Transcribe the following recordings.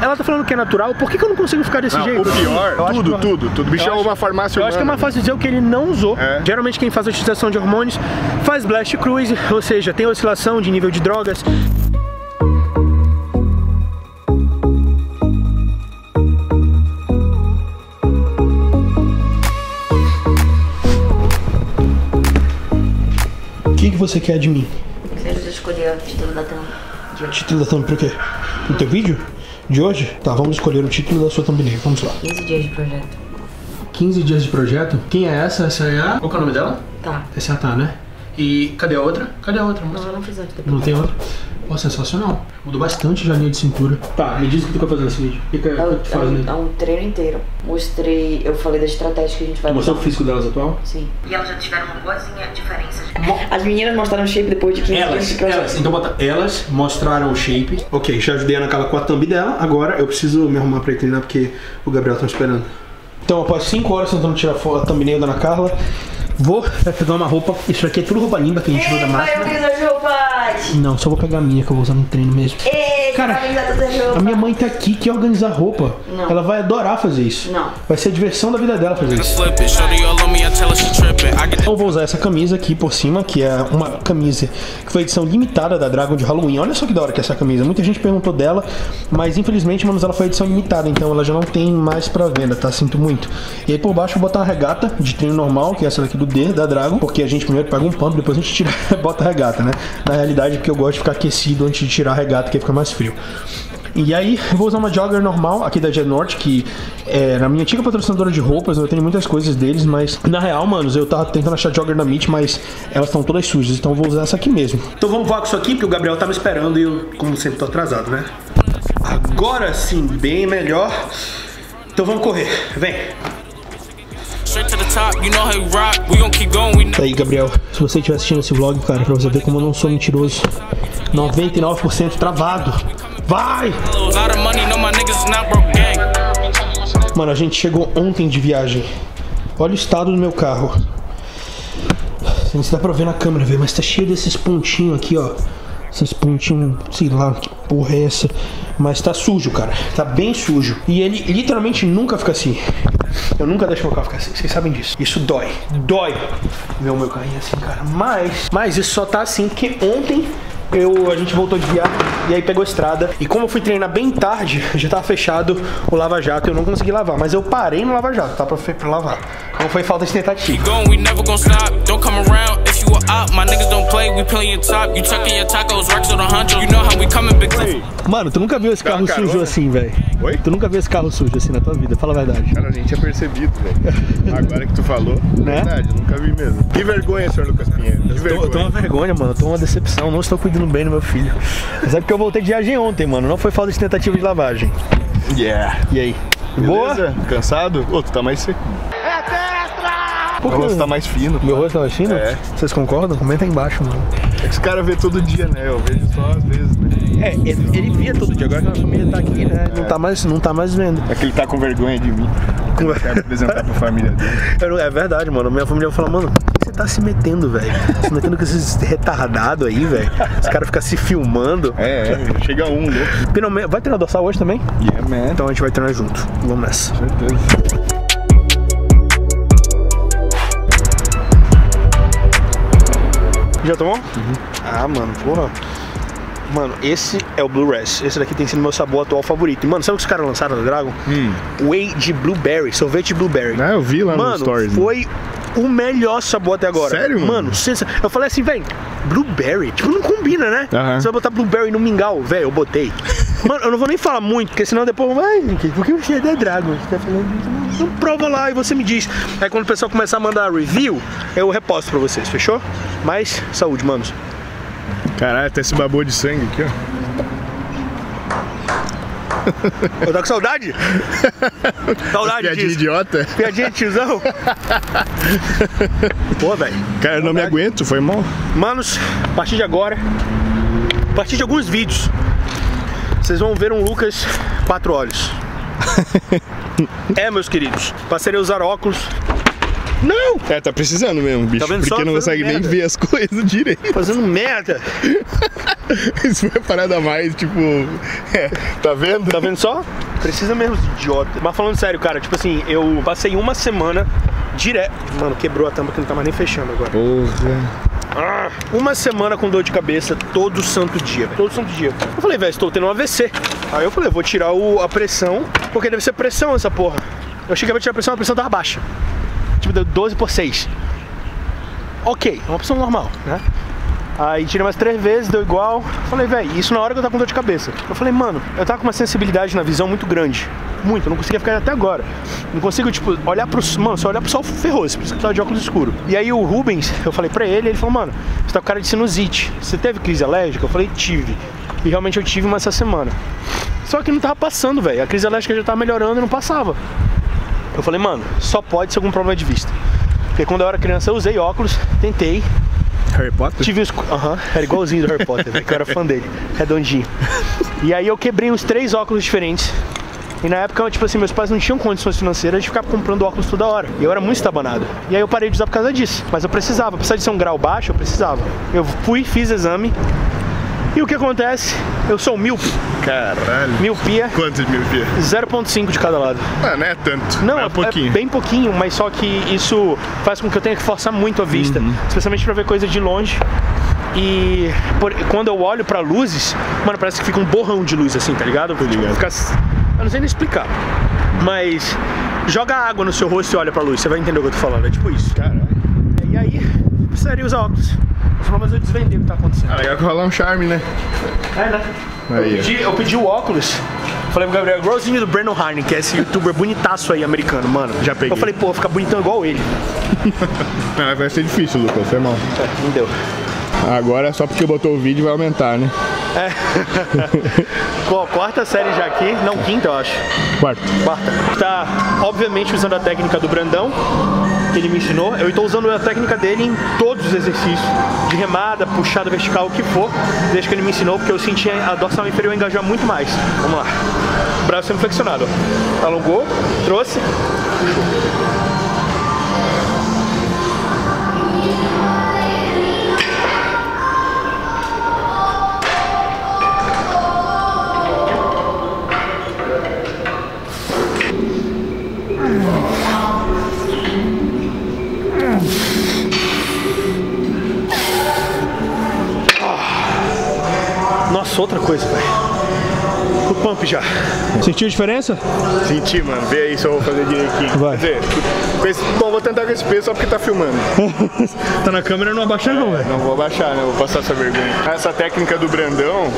ela tá falando que é natural, por que que eu não consigo ficar desse jeito? O pior, tudo. O bicho é uma farmácia humana. Eu acho que é uma fácil dizer o que ele não usou. É. Geralmente quem faz a utilização de hormônios faz blast cruise, ou seja, tem oscilação de nível de drogas. O que você quer de mim? Quero escolher o título da thumb de hoje. Título da thumb para o quê? No teu vídeo? De hoje? Tá, vamos escolher o título da sua thumbnail. Vamos lá. 15 dias de projeto. 15 dias de projeto? Quem é essa? Essa é a... Qual é o nome dela? Tá. Essa é a Tá, né? E cadê a outra? Cadê a outra? Não, eu não fiz outra. Não tem outra? Pô, sensacional. Mudou bastante já a linha de cintura. Tá, me diz o que tu quer fazer nesse vídeo. O que eu te falo nele? É um treino inteiro. Mostrei, eu falei da estratégia que a gente vai mostrar. Mostrou o físico delas atual? Sim. E elas já tiveram uma boazinha diferença. As meninas mostraram o shape depois de 15 dias. Elas, então bota, elas mostraram o shape. Ok, já ajudei a Ana Carla com a thumb dela. Agora eu preciso me arrumar pra ir treinar porque o Gabriel tá esperando. Então após 5 horas tentando tirar a thumbnail da Ana Carla, vou pegar uma roupa. Isso aqui é tudo roupa limpa que a gente usa da máquina. Não, só vou pegar a minha que eu vou usar no treino mesmo. Cara, a minha mãe tá aqui, que organizar roupa. Não. Ela vai adorar fazer isso. Não. Vai ser a diversão da vida dela fazer isso. Então vou usar essa camisa aqui por cima, que é uma camisa que foi edição limitada da Dragon de Halloween. Olha só que da hora que é essa camisa. Muita gente perguntou dela, mas infelizmente, mano, ela foi edição limitada, então ela já não tem mais pra venda, tá? Sinto muito. E aí por baixo eu vou botar uma regata de treino normal, que é essa daqui do D, da Dragon, porque a gente primeiro pega um pano, depois a gente tira e bota a regata, né? Na realidade, porque eu gosto de ficar aquecido antes de tirar a regata, que fica mais frio. E aí, vou usar uma jogger normal aqui da Genorte, que é na minha antiga patrocinadora de roupas, eu tenho muitas coisas deles, mas na real, manos, eu tava tentando achar jogger na Meet, mas elas estão todas sujas, então eu vou usar essa aqui mesmo. Então vamos voar com isso aqui, porque o Gabriel tá me esperando e eu, como sempre, tô atrasado, né? Agora sim, bem melhor. Então vamos correr, vem! Tá aí, Gabriel, se você estiver assistindo esse vlog, cara, pra você ver como eu não sou mentiroso, 99% travado. Vai! Mano, a gente chegou ontem de viagem. Olha o estado do meu carro. Não se dá pra ver na câmera, velho, mas tá cheio desses pontinhos aqui, ó. Esses pontinhos, sei lá, que porra é essa. Mas tá sujo, cara. Tá bem sujo. E ele literalmente nunca fica assim. Eu nunca deixo meu carro ficar assim, vocês sabem disso. Isso dói, dói ver o meu carrinho assim, cara. Mas isso só tá assim porque ontem a gente voltou de viagem e aí pegou a estrada. E como eu fui treinar bem tarde, já tava fechado o Lava Jato, eu não consegui lavar. Mas eu parei no Lava Jato, tá? Pra lavar. Não foi falta de tentativa. Mano, tu nunca viu esse carro sujo assim, velho? Oi? Tu nunca viu esse carro sujo assim na tua vida, fala a verdade. Cara, nem tinha percebido, velho. Agora que tu falou, né? Verdade, eu nunca vi mesmo. Que vergonha, senhor Lucas Pinheiro. Eu tô uma vergonha, mano, eu tô uma decepção, não estou cuidando bem do meu filho. Mas é porque eu voltei de viagem ontem, mano, não foi falta de tentativa de lavagem. Yeah. E aí? Beleza? Boa? Cansado? Ô, tu tá mais seco. Meu rosto tá mais fino. Meu rosto tá mais fino? É. Vocês concordam? Comenta aí embaixo, mano. É que os caras vê todo dia, né? Eu vejo só às vezes, né? É, ele via todo dia. Agora que a família tá aqui, né? É. Não tá mais vendo. É que ele tá com vergonha de mim. Ele quer apresentar pra família dele. É verdade, mano. Minha família vai falar, mano, por que você tá se metendo, velho? Se metendo com esses retardados aí, velho. Os caras ficam se filmando. Chega um, né? Finalmente, vai treinar dorsal hoje também? Yeah, man. Então a gente vai treinar junto. Vamos nessa. Com certeza. Já tomou? Uhum. Ah, mano, porra. Mano, esse é o Blue Rash. Esse daqui tem sido meu sabor atual favorito. E, mano, sabe o que os caras lançaram no Dragon? Whey de Blueberry, sorvete de Blueberry. Ah, eu vi lá no Stories. Mano, foi o melhor sabor até agora. Sério, mano? Mano, eu falei assim, velho, Blueberry, tipo, não combina, né? Uhum. Você vai botar Blueberry no mingau, velho, eu botei. Mano, eu não vou nem falar muito, porque senão depois vai, porque o cheiro é Dragon, você tá falando, então prova lá e você me diz. Aí quando o pessoal começar a mandar review, eu reposto pra vocês, fechou? Mas, saúde, manos. Caralho, até esse babô de sangue aqui, ó. Eu tô com saudade? Saudade disso. Piadinha idiota? Piadinha de tiozão? Pô, velho. Cara, eu não me aguento, foi mal. Manos, a partir de agora, a partir de alguns vídeos, vocês vão ver um Lucas 4 olhos. É, meus queridos, passarei a usar óculos. Não! É, tá precisando mesmo, bicho. Tá vendo? Porque não consegue nem ver as coisas direito. Fazendo merda. Isso foi a parada mais, tipo... É, tá vendo? Tá vendo só? Precisa mesmo de idiota. Mas falando sério, cara, tipo assim, eu passei uma semana direto... Mano, quebrou a tampa que não tá mais nem fechando agora. Porra. Ah, uma semana com dor de cabeça todo santo dia, véio. Todo santo dia. Eu falei, velho, estou tendo um AVC. Aí eu falei, vou tirar a pressão, porque deve ser pressão essa porra. Eu cheguei pra tirar a pressão tava baixa. Tipo, deu 12/6. Ok, é uma pressão normal, né? Aí tirei mais 3 vezes, deu igual. Falei, velho, isso na hora que eu tava com dor de cabeça. Eu falei, mano, eu tava com uma sensibilidade na visão muito grande. Muito, eu não conseguia ficar até agora. Não consigo, tipo, olhar pro... Mano, só olhar pro sol ferrou-se, por isso que eu tava de óculos escuro. E aí o Rubens, eu falei pra ele, ele falou, mano, você tá com cara de sinusite. Você teve crise alérgica? Eu falei, tive. E realmente eu tive uma essa semana. Só que não tava passando, velho. A crise alérgica já tava melhorando e não passava. Eu falei, mano, só pode ser algum problema de vista. Porque quando eu era criança eu usei óculos, tentei. Harry Potter? Tive uns... era igualzinho do Harry Potter, véio, que eu era fã dele, redondinho. E aí eu quebrei uns 3 óculos diferentes. E na época, tipo assim, meus pais não tinham condições financeiras de ficar comprando óculos toda hora. E eu era muito estabanado. E aí eu parei de usar por causa disso. Mas eu precisava, apesar de ser um grau baixo, eu precisava. Eu fui, fiz exame. E o que acontece? Eu sou míope. Caralho. Miopia. Quanto de miopia? 0,5 de cada lado. Ah, não é tanto. Não, é pouquinho. É bem pouquinho, mas só que isso faz com que eu tenha que forçar muito a vista. Uhum. Especialmente pra ver coisa de longe. E quando eu olho pra luzes, mano, parece que fica um borrão de luz assim, tá ligado? Fica... Eu não sei nem explicar. Mas joga água no seu rosto e olha pra luz, você vai entender o que eu tô falando. É tipo isso. Caralho. E aí, precisaria usar óculos. Mas eu desvendei o que tá acontecendo. Ah, legal que rolar um charme, né? É, né? Eu pedi o óculos. Falei pro Gabriel, igualzinho do Brandon Heine, que é esse youtuber bonitaço aí, americano, mano. Já peguei. Eu falei, pô, vou ficar bonitão igual ele. Não, vai ser difícil, Lucas, foi mal. É, não deu. Agora, só porque botou o vídeo, vai aumentar, né? É. Pô, 4ª série já aqui. Não, 5ª, eu acho. 4ª. Tá, obviamente, usando a técnica do Brandão. Que ele me ensinou, eu estou usando a técnica dele em todos os exercícios, de remada, puxada vertical, o que for, desde que ele me ensinou, porque eu senti a dorsal inferior engajar muito mais. Vamos lá, braço semiflexionado, alongou, trouxe, puxou. Outra coisa, velho. O pump já. Sentiu a diferença? Senti, mano. Vê aí se eu vou fazer direitinho. Vai. Quer dizer, bom, vou tentar com esse peso só porque tá filmando. Tá na câmera, não abaixa não, velho. Não vou abaixar, né? Vou passar essa vergonha. Essa técnica do Brandão,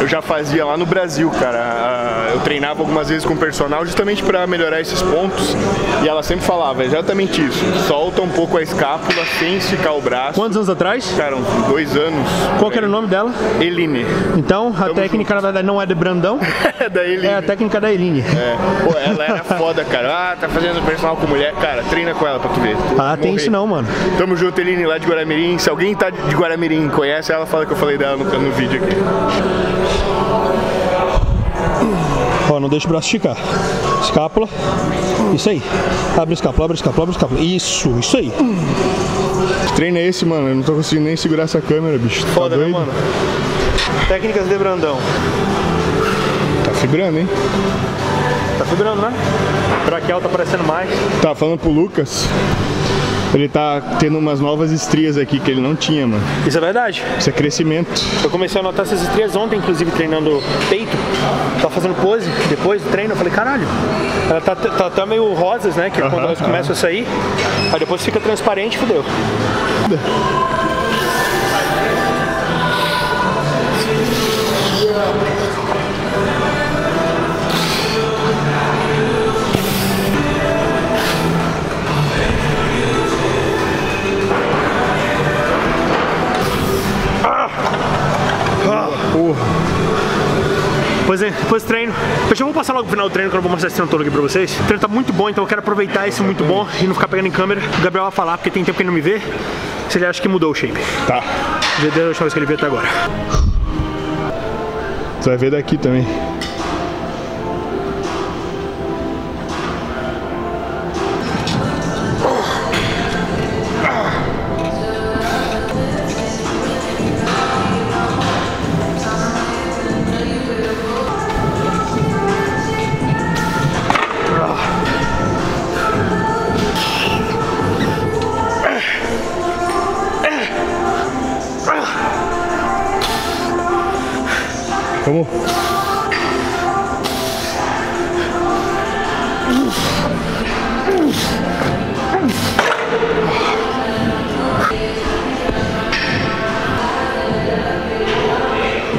eu já fazia lá no Brasil, cara. Eu treinava algumas vezes com o personal justamente pra melhorar esses pontos. E ela sempre falava exatamente isso. Solta um pouco a escápula sem esticar o braço. Quantos anos atrás? Cara, uns 2 anos. Qual que era o nome dela? Eline. Então, a técnica na verdade não é do Brandão. É da Eline. É a técnica da Eline. É. Pô, ela era foda, cara. Ah, tá fazendo personal com mulher, cara. Treina com ela pra tu ver. Ah, tem isso não, mano. Tamo junto, Eline, lá de Guaramirim. Se alguém tá de Guaramirim conhece, ela fala que eu falei dela no vídeo aqui. Ó, não deixa o braço esticar. Escápula. Isso aí. Abre a escápula, abre a escápula, abre a escápula. Isso, isso aí. Que treino é esse, mano? Eu não tô conseguindo nem segurar essa câmera, bicho. Foda, tá doido, né, mano? Técnicas de Brandão. Tá fibrando, hein? Tá fibrando, né? Braquial tá aparecendo mais. Tá falando pro Lucas. Ele tá tendo umas novas estrias aqui que ele não tinha, mano. Isso é verdade. Isso é crescimento. Eu comecei a notar essas estrias ontem, inclusive, treinando peito. Tava fazendo pose depois do treino. Eu falei, caralho, ela tá meio rosas, né? Que quando elas começam a sair, aí depois fica transparente, fodeu. Pois é, depois do treino. Eu já vou passar logo o final do treino, que eu não vou mostrar esse treino todo aqui pra vocês. O treino tá muito bom, então eu quero aproveitar esse muito bom e não ficar pegando em câmera. O Gabriel vai falar, porque tem tempo que ele não me vê, se ele acha que mudou o shape. Tá. Já deu a última vez que ele veio até agora. Você vai ver daqui também. Vamos.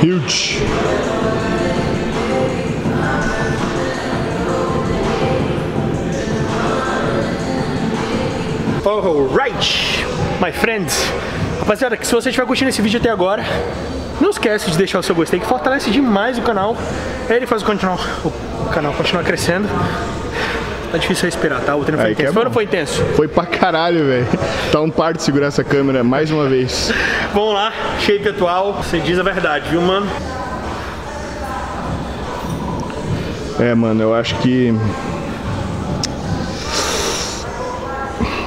Huge. Alright, my friends. Rapaziada, se você estiver curtindo esse vídeo até agora, não esquece de deixar o seu gostei, que fortalece demais o canal. Ele faz o canal continuar crescendo. Tá difícil respirar, tá? O treino foi intenso. Foi ou não foi intenso? Foi pra caralho, velho. Tá um par de segurar essa câmera mais uma vez. Vamos lá, shape atual. Você diz a verdade, viu, mano? É, mano, eu acho que...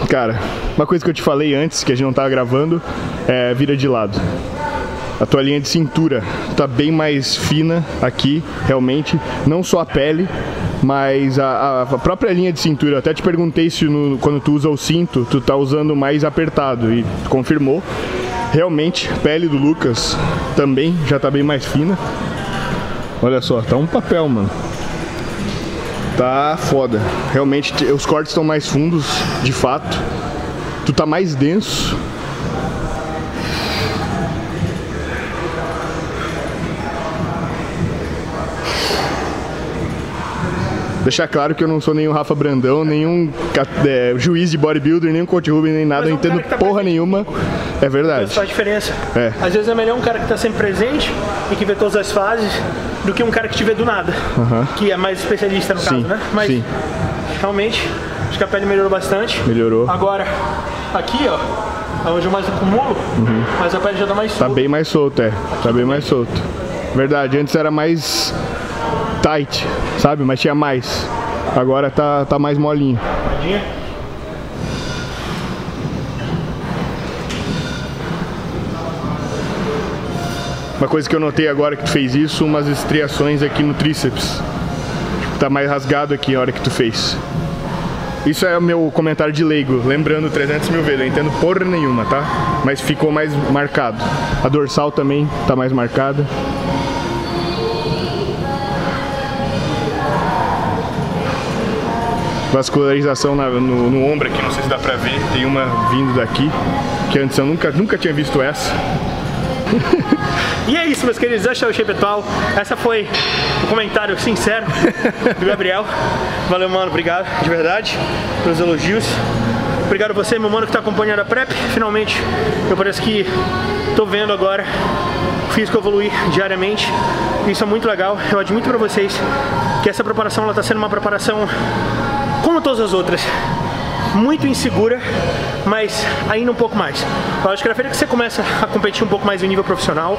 Cara, uma coisa que eu te falei antes, que a gente não tava gravando, é vira de lado. A tua linha de cintura tá bem mais fina aqui, realmente. Não só a pele, mas a própria linha de cintura. Eu até te perguntei se quando tu usa o cinto, tu tá usando mais apertado. E confirmou. Realmente, a pele do Lucas também já tá bem mais fina. Olha só, tá um papel, mano. Tá foda. Realmente, os cortes estão mais fundos, de fato. Tu tá mais denso. Deixar claro que eu não sou nenhum Rafa Brandão, nenhum juiz de bodybuilder, nenhum coach Rubin, nem nada. Eu entendo porra nenhuma. É verdade. Isso faz diferença. É. Às vezes é melhor um cara que tá sempre presente e que vê todas as fases do que um cara que te vê do nada. Uhum. Que é mais especialista no caso, né? Mas sim. Realmente, acho que a pele melhorou bastante. Melhorou. Agora, aqui, ó, onde eu mais acumulo, uhum, mas a pele já tá mais solta. Tá bem mais solta, é. Tá bem mais solto. Verdade, antes era mais... tight, sabe? Mas tinha mais. Agora tá mais molinho. Uma coisa que eu notei agora que tu fez isso, umas estriações aqui no tríceps. Tá mais rasgado aqui na hora que tu fez. Isso é o meu comentário de leigo, lembrando 300.000 vezes, eu entendo porra nenhuma, tá? Mas ficou mais marcado. A dorsal também tá mais marcada. Vascularização no ombro aqui, não sei se dá pra ver, tem uma vindo daqui, que antes eu nunca tinha visto essa. E é isso, meus queridos, esse é o shape atual, essa foi o comentário sincero do Gabriel. Valeu, mano, obrigado, de verdade, pelos elogios. Obrigado a você, meu mano, que tá acompanhando a prep, finalmente, eu parece que tô vendo agora o físico evoluir diariamente, isso é muito legal, eu admito pra vocês que essa preparação, ela tá sendo uma preparação... como todas as outras, muito insegura, mas ainda um pouco mais. Eu acho que na feira que você começa a competir um pouco mais em nível profissional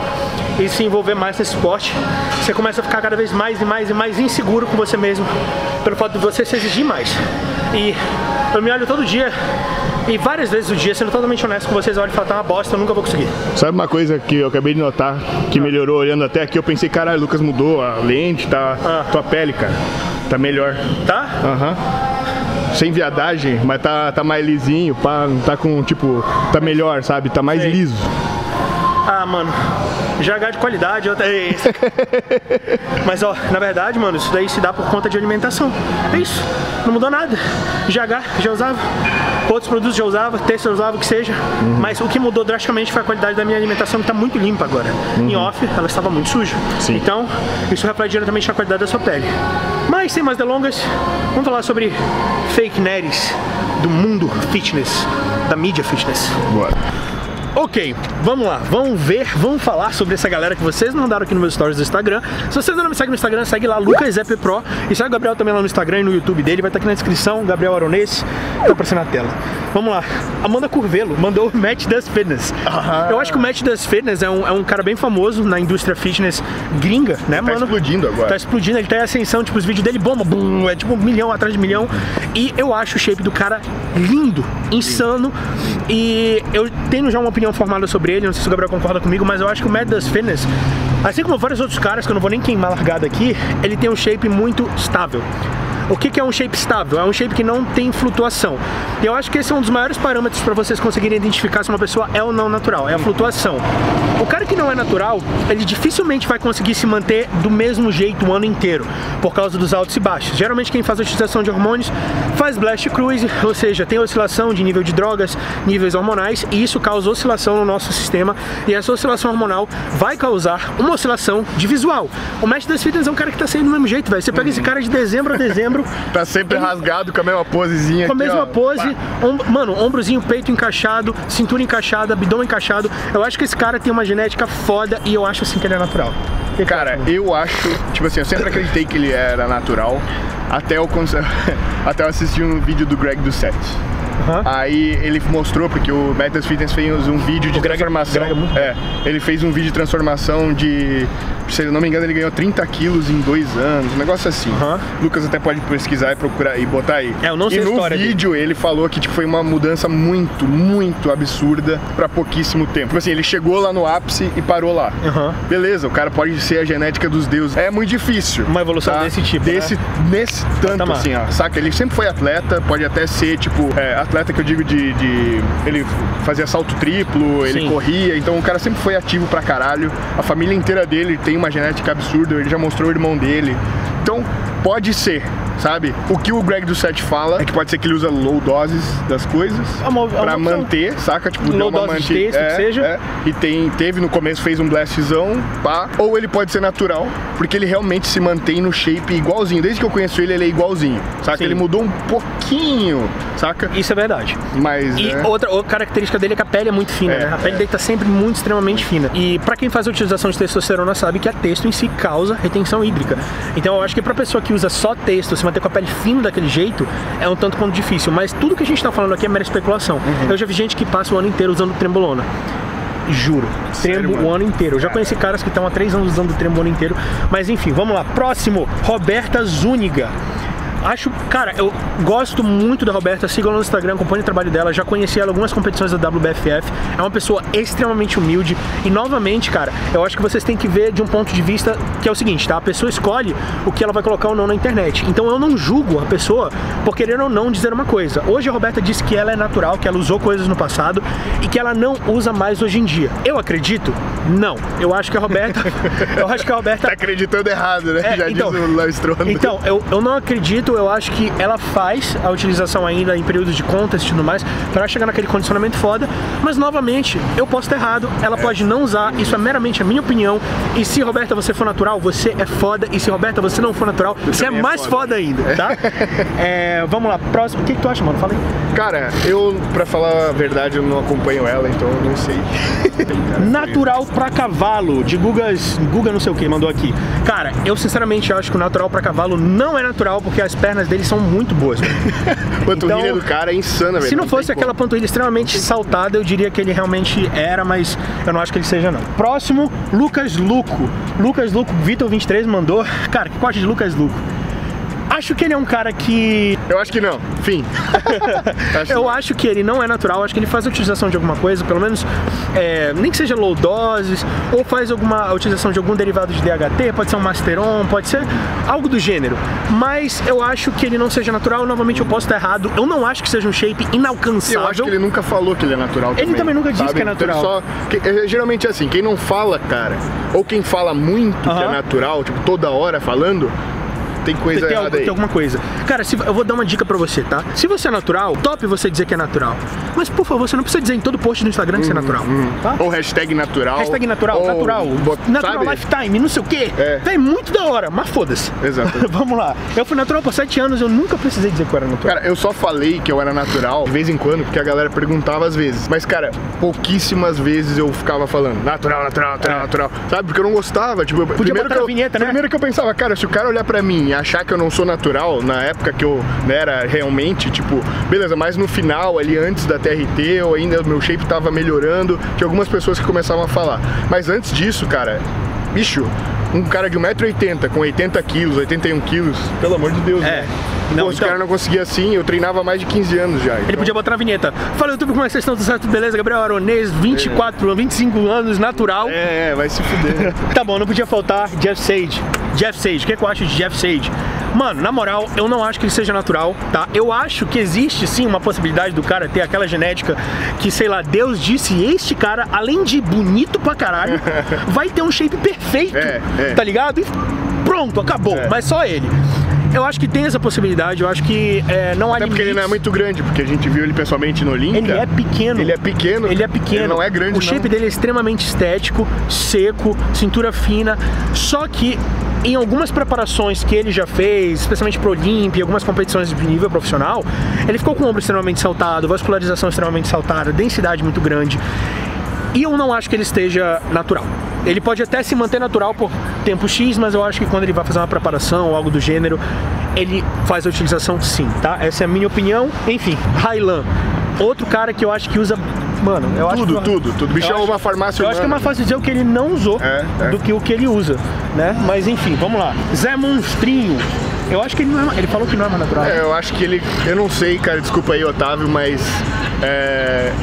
e se envolver mais nesse esporte, você começa a ficar cada vez mais e mais e mais inseguro com você mesmo, pelo fato de você se exigir mais. E eu me olho todo dia, e várias vezes o dia, sendo totalmente honesto com vocês, eu olho e falo, tá uma bosta, eu nunca vou conseguir. Sabe uma coisa que eu acabei de notar, que melhorou olhando até aqui, eu pensei, caralho, Lucas mudou a lente, tá, tua pele, cara, tá melhor. Tá? Aham. Sem viadagem, mas tá mais lisinho, pá, tá com, tipo, tá melhor, sabe? Tá mais liso. Ah, mano, GH de qualidade, outra vez. Mas, ó, na verdade, mano, isso daí se dá por conta de alimentação. É isso, não mudou nada. GH já usava, outros produtos já usava, texto já usava, o que seja. Uhum. Mas o que mudou drasticamente foi a qualidade da minha alimentação, que tá muito limpa agora. Uhum. Em off, ela estava muito suja. Sim. Então, isso reflete diretamente na qualidade da sua pele. Mas, sem mais delongas, vamos falar sobre fake nerds do mundo fitness, da mídia fitness. Bora. Ok, vamos lá, vamos ver, vamos falar sobre essa galera que vocês mandaram aqui nos meus stories do Instagram. Se vocês não me seguem no Instagram, segue lá, Lucas Zep Pro. E segue o Gabriel também lá no Instagram e no YouTube dele, vai estar aqui na descrição, Gabriel Aronese, tá aparecendo na tela. Vamos lá, Amanda Curvelo mandou o Matt Does Fitness. Eu acho que o Matt Does Fitness é um cara bem famoso na indústria fitness gringa, né, mano? Tá explodindo agora. Tá explodindo, ele tá em ascensão, tipo, os vídeos dele bomba, bum, é tipo 1 milhão atrás de 1 milhão. E eu acho o shape do cara lindo, insano. E eu tenho já uma opinião formada sobre ele, não sei se o Gabriel concorda comigo, mas eu acho que o Matt Does Fitness, assim como vários outros caras que eu não vou nem queimar largada aqui, ele tem um shape muito estável. O que é um shape estável? É um shape que não tem flutuação. E eu acho que esse é um dos maiores parâmetros para vocês conseguirem identificar se uma pessoa é ou não natural, é a flutuação. O cara que não é natural, ele dificilmente vai conseguir se manter do mesmo jeito o ano inteiro, por causa dos altos e baixos. Geralmente quem faz a utilização de hormônios faz blast cruise, ou seja, tem oscilação de nível de drogas, níveis hormonais, e isso causa oscilação no nosso sistema, e essa oscilação hormonal vai causar uma oscilação de visual. O Matt Does Fitness é um cara que tá saindo do mesmo jeito, velho. Você pega esse cara de dezembro a dezembro. Tá sempre rasgado, com a mesma posezinha. Com a mesma pose, mano, ombrozinho, peito encaixado, cintura encaixada, abdômen encaixado. Eu acho que esse cara tem uma genética foda e eu acho assim que ele é natural. Cara, eu acho, tipo assim, eu sempre acreditei que ele era natural, até eu assistir um vídeo do Greg Doucette. Uhum. Aí ele mostrou, porque o Matt Does Fitness fez um vídeo de transformação. Ele fez um vídeo de transformação de, se eu não me engano, ele ganhou 30 quilos em 2 anos, um negócio assim. Uhum. Lucas até pode pesquisar e procurar e botar aí. É, eu não sei e a no vídeo dele. Ele falou que tipo, foi uma mudança muito, muito absurda pra pouquíssimo tempo. Tipo assim, ele chegou lá no ápice e parou lá. Uhum. Beleza, o cara pode ser a genética dos deuses. É muito difícil. Uma evolução desse tipo, nesse tanto assim, ó. Saca? Ele sempre foi atleta, pode até ser tipo... atleta que eu digo de ele fazia salto triplo, ele corria, então o cara sempre foi ativo pra caralho. A família inteira dele tem uma genética absurda, ele já mostrou o irmão dele. Então, pode ser, sabe? O que o Greg Doucette fala é que pode ser que ele usa low doses das coisas pra manter, saca? Tipo, deu uma mantida, que seja. E teve no começo, fez um blastzão, pá. Ou ele pode ser natural, porque ele realmente se mantém no shape igualzinho. Desde que eu conheço ele, ele é igualzinho, saca? Sim. Ele mudou um pouquinho, saca? Isso é verdade. Mas, e outra característica dele é que a pele é muito fina, né? A pele dele tá sempre muito, extremamente fina. E pra quem faz a utilização de testosterona sabe que a testo em si causa retenção hídrica. Então eu acho que pra pessoa que usa só testo, se manter com a pele fina daquele jeito, é um tanto quanto difícil. Mas tudo que a gente tá falando aqui é mera especulação. Uhum. Eu já vi gente que passa o ano inteiro usando trembolona. Juro, trembo o ano inteiro. Eu já conheci caras que estão há 3 anos usando trembo o ano inteiro. Mas enfim, vamos lá. Próximo, Roberta Zúniga. Cara, eu gosto muito da Roberta, siga ela no Instagram, acompanho o trabalho dela, já conheci ela em algumas competições da WBFF, é uma pessoa extremamente humilde e, novamente, cara, eu acho que vocês têm que ver de um ponto de vista que é o seguinte, tá? A pessoa escolhe o que ela vai colocar ou não na internet, então eu não julgo a pessoa por querer ou não dizer uma coisa. Hoje a Roberta disse que ela é natural, que ela usou coisas no passado e que ela não usa mais hoje em dia. Eu acredito? Não. Eu acho que a Roberta... Tá acreditando errado, né? Já então, diz o Lastrona. Então, eu não acredito. Eu acho que ela faz a utilização ainda em períodos de contest e tudo mais pra chegar naquele condicionamento foda, mas novamente eu posso estar errado, ela pode não usar, isso é meramente a minha opinião. E se Roberta você for natural, você é foda, e se Roberta você não for natural, você é mais foda ainda, tá? Vamos lá, próximo, o que tu acha, mano? Fala aí. Cara, eu, pra falar a verdade, eu não acompanho ela, então eu não sei. Natural pra cavalo, de Guga não sei o que, mandou aqui. Cara, eu sinceramente acho que o natural pra cavalo não é natural, porque as pernas dele são muito boas. Panturrilha do cara é insana, velho. Se não fosse aquela panturrilha extremamente saltada, eu diria que ele realmente era, mas eu não acho que ele seja, não. Próximo, Lucas Luco. Lucas Luco, Vitor 23 mandou. Cara, que corte de Lucas Luco? Acho que ele é um cara que... Eu acho que não, fim. Acho que ele não é natural, acho que ele faz a utilização de alguma coisa, pelo menos, nem que seja low doses, ou faz a utilização de algum derivado de DHT, pode ser um Masteron, pode ser algo do gênero. Mas eu acho que ele não seja natural, novamente eu posso estar errado, eu não acho que seja um shape inalcançável. Eu acho que ele nunca falou que ele é natural também. Ele também nunca disse que é natural. Geralmente é assim, quem não fala, cara, ou quem fala muito que é natural, tipo, toda hora falando, tem coisa errada aí. Tem alguma coisa. Cara, eu vou dar uma dica pra você, tá? Se você é natural, top você dizer que é natural. Mas, por favor, você não precisa dizer em todo post do Instagram que você é natural, tá? Ou hashtag natural. Hashtag natural, ou natural. Natural sabe? Lifetime, não sei o quê. É muito da hora, mas foda-se. Exato. Vamos lá. Eu fui natural por 7 anos, eu nunca precisei dizer que eu era natural. Cara, eu só falei que eu era natural de vez em quando, porque a galera perguntava às vezes. Mas, cara, pouquíssimas vezes eu ficava falando natural, natural, natural, natural. Sabe? Porque eu não gostava. Tipo, podia botar a vinheta, né? Primeiro que eu pensava, cara, se o cara olhar pra mim achar que eu não sou natural, na época que eu era realmente, tipo, beleza, mas no final, ali antes da TRT, eu ainda, meu shape tava melhorando, tinha algumas pessoas que começavam a falar, mas antes disso, cara, bicho, um cara de 1,80 m com 80 quilos, 81 quilos, pelo amor de Deus, né? Não, pô, então, os caras não conseguiam assim, eu treinava há mais de 15 anos já. Então. Ele podia botar na vinheta. Fala, YouTube, como é que vocês estão? Tudo certo? Beleza? Gabriel Aronese, 25 anos, natural. Vai se fuder. Tá bom, não podia faltar Jeff Seid. O que eu acho de Jeff Seid? Mano, na moral, eu não acho que ele seja natural, tá? Eu acho que existe sim uma possibilidade do cara ter aquela genética que, sei lá, Deus disse, este cara, além de bonito pra caralho, vai ter um shape perfeito, tá ligado? E pronto, acabou, mas só ele. Eu acho que tem essa possibilidade, eu acho que não há limites. Até porque ele não é muito grande, porque a gente viu ele pessoalmente no Olympia. Ele é pequeno. Ele é pequeno. Ele é pequeno. Ele não é grande, o shape dele é extremamente estético, seco, cintura fina, só que em algumas preparações que ele já fez, especialmente pro Olympia, algumas competições de nível profissional, ele ficou com o ombro extremamente saltado, vascularização extremamente saltada, densidade muito grande. E eu não acho que ele esteja natural. Ele pode até se manter natural por tempo X, mas eu acho que quando ele vai fazer uma preparação ou algo do gênero, ele faz a utilização sim, tá? Essa é a minha opinião. Enfim, Raylan, outro cara que eu acho que usa... Mano, eu acho que tudo. Bicho é uma farmácia. Eu acho que é mais fácil dizer o que ele não usou do que o que ele usa, né? Mas enfim, vamos lá. Zé Monstrinho. Eu acho que ele não é... Ele falou que não é mais natural. É, eu acho que ele... Eu não sei, cara. Desculpa aí, Otávio, mas...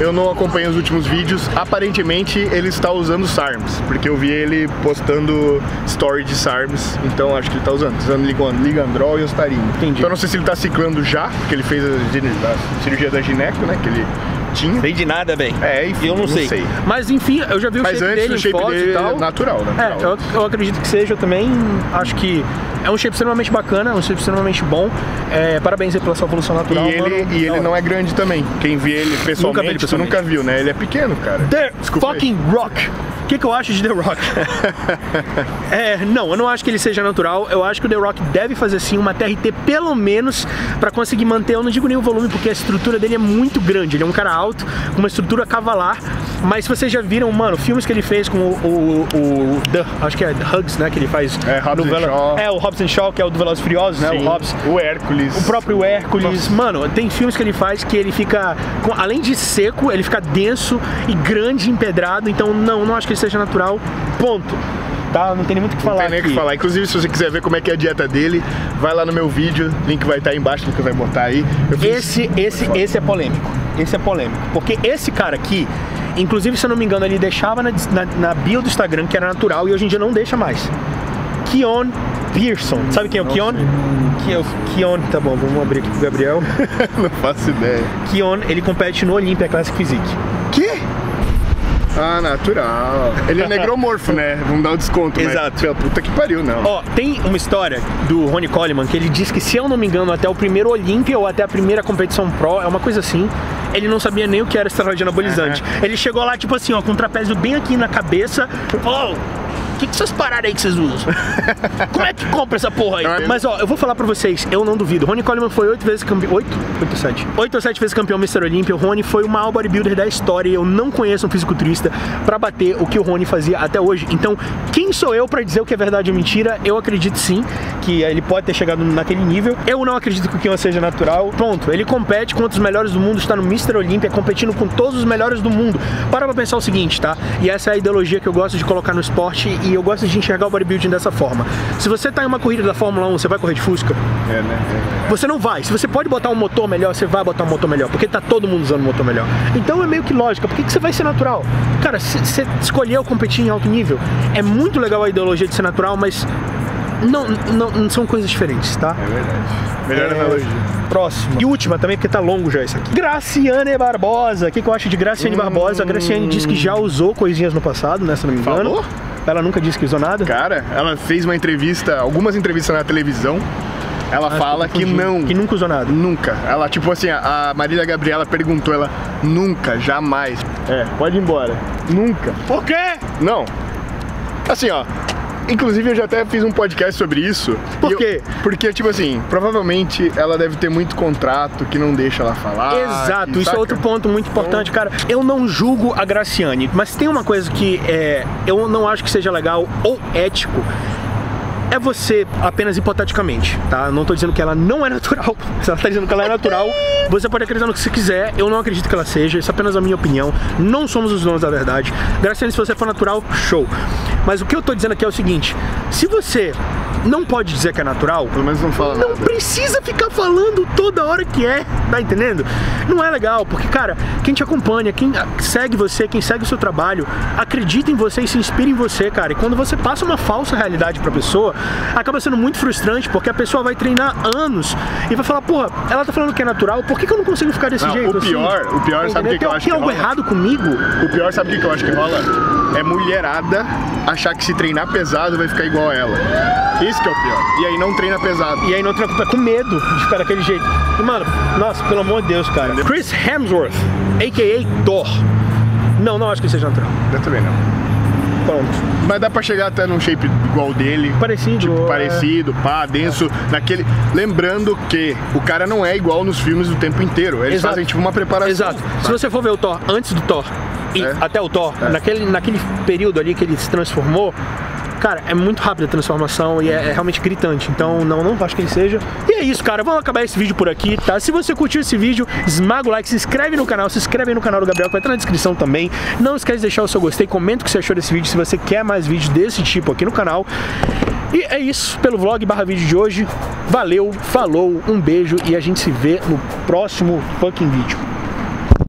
eu não acompanho os últimos vídeos. Aparentemente, ele está usando SARMs. Porque eu vi ele postando story de SARMs. Então, acho que ele está usando ligandrol e Ostarino. Entendi. Então, eu não sei se ele está ciclando já, porque ele fez a cirurgia da gineco, né? Que ele... Tinha. Sei de nada, bem. Enfim, eu não sei. Mas enfim, eu já vi o shape dele em foto e tal. Natural, né? Eu acredito que seja, eu também acho que é um shape extremamente bacana, é um shape extremamente bom. Parabéns aí pela sua evolução natural. E ele, mano, ele não é grande também. Quem vê ele pessoalmente, tu nunca viu, né? Ele é pequeno, cara. Desculpa. O que eu acho de The Rock? Não, eu não acho que ele seja natural. Eu acho que o The Rock deve fazer sim uma TRT, pelo menos, pra conseguir manter, eu não digo nem o volume, porque a estrutura dele é muito grande. Ele é um cara alto, com uma estrutura cavalar. Mas se vocês já viram, mano, filmes que ele fez com acho que é Hugs, né? Que ele faz o Hobbs and Shaw, que é o do Velozes Furiosos, né? O Hobbs. O Hércules. O próprio Hércules. Mano, tem filmes que ele faz que ele fica, além de seco, ele fica denso e grande, empedrado. Então, não acho que ele seja natural, ponto. Tá? Não tem nem muito o que falar. Não tem nem o que falar. Inclusive, se você quiser ver como é que é a dieta dele, vai lá no meu vídeo, link vai estar aí embaixo, o Lucas vai botar aí. Esse é polêmico. Esse é polêmico. Porque esse cara aqui, inclusive, se eu não me engano, ele deixava na bio do Instagram que era natural e hoje em dia não deixa mais. Kion Pearson. Sabe quem é o Kion? Kion, tá bom, vamos abrir aqui pro Gabriel. Não faço ideia. Kion, ele compete no Olympia Classic Physique. Que? Ah, natural. Ele é negromorfo, né? Vamos dar o desconto, né? Exato. Pela puta que pariu, não. Ó, tem uma história do Ronnie Coleman que ele diz que, se eu não me engano, até o primeiro Olympia ou até a primeira competição pro, é uma coisa assim, ele não sabia nem o que era esteroide anabolizante. Ele chegou lá, tipo assim, ó, com o trapézio bem aqui na cabeça. Ó, o que vocês pararam aí que vocês usam? Como é que compra essa porra aí? Mas ó, eu vou falar pra vocês, eu não duvido. Ronnie Coleman foi 8 vezes campeão. 8 ou 7 vezes campeão Mr. Olympia. O Ronnie foi o maior bodybuilder da história. Eu não conheço um fisiculturista pra bater o que o Ronnie fazia até hoje. Então, quem sou eu pra dizer o que é verdade ou mentira? Eu acredito sim que ele pode ter chegado naquele nível. Eu não acredito que o Kion seja natural. Pronto, ele compete contra os melhores do mundo, está no Mr. Olympia, competindo com todos os melhores do mundo. Para pra pensar o seguinte, tá? E essa é a ideologia que eu gosto de colocar no esporte. E eu gosto de enxergar o bodybuilding dessa forma. Se você tá em uma corrida da Fórmula 1, você vai correr de Fusca? Você não vai. Se você pode botar um motor melhor, você vai botar um motor melhor, porque tá todo mundo usando um motor melhor. Então é meio que lógica. Por que você vai ser natural? Cara, você escolheu competir em alto nível. É muito legal a ideologia de ser natural, mas não são coisas diferentes, tá? É verdade. Melhor analogia. Próxima. E última também, porque tá longo já esse aqui. Gracyanne Barbosa. O que eu acho de Gracyanne Barbosa? A Gracyanne diz que já usou coisinhas no passado, né? Se não me engano. Falou? Ela nunca disse que usou nada? Cara, ela fez uma entrevista, algumas entrevistas na televisão. Ela fala que não. Que nunca usou nada. Nunca. Ela, tipo assim, a Marília Gabriela perguntou, ela nunca, jamais. Pode ir embora. Nunca. Por quê? Não. Assim, ó. Inclusive, eu já até fiz um podcast sobre isso. Por quê? Porque, tipo assim, provavelmente ela deve ter muito contrato que não deixa ela falar. Exato, isso é outro ponto muito importante, cara. Eu não julgo a Gracyanne, mas tem uma coisa que eu não acho que seja legal ou ético. É você, apenas hipoteticamente, tá? Não tô dizendo que ela não é natural. Se ela tá dizendo que ela é natural, você pode acreditar no que você quiser. Eu não acredito que ela seja. Isso é apenas a minha opinião. Não somos os donos da verdade. Gracyanne, se você for natural, show. Mas o que eu tô dizendo aqui é o seguinte. Se você não pode dizer que é natural, pelo menos não fala nada. Não precisa ficar falando toda hora que é, tá entendendo? Não é legal, porque, cara, quem te acompanha, quem segue você, quem segue o seu trabalho, acredita em você e se inspira em você, cara. E quando você passa uma falsa realidade pra pessoa, acaba sendo muito frustrante, porque a pessoa vai treinar anos e vai falar, porra, ela tá falando que é natural, por que que eu não consigo ficar desse jeito? O pior, sabe o que eu acho que rola? Tem algo errado comigo? O pior, sabe o que eu acho que rola? É mulherada achar que se treinar pesado vai ficar igual a ela. Isso que é o pior. E aí não treina pesado. E aí não treina com medo de ficar daquele jeito. E, mano, nossa, pelo amor de Deus, cara. Chris Hemsworth, a.k.a. Thor. Não acho que seja natural. Eu também não. Pronto. Mas dá pra chegar até num shape igual dele. Parecido. Tipo, parecido, pá, denso, naquele... Lembrando que o cara não é igual nos filmes o tempo inteiro. Eles fazem tipo uma preparação. Exato. Tá? Se você for ver o Thor antes do Thor e até o Thor, naquele período ali que ele se transformou, cara, é muito rápida a transformação e é realmente gritante. Então, não acho que ele seja. E é isso, cara. Vamos acabar esse vídeo por aqui, tá? Se você curtiu esse vídeo, esmaga o like, se inscreve no canal, se inscreve aí no canal do Gabriel, que vai estar na descrição também. Não esquece de deixar o seu gostei, comenta o que você achou desse vídeo, se você quer mais vídeos desse tipo aqui no canal. E é isso pelo vlog barra vídeo de hoje. Valeu, falou, um beijo e a gente se vê no próximo fucking vídeo.